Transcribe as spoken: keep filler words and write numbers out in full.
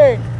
it.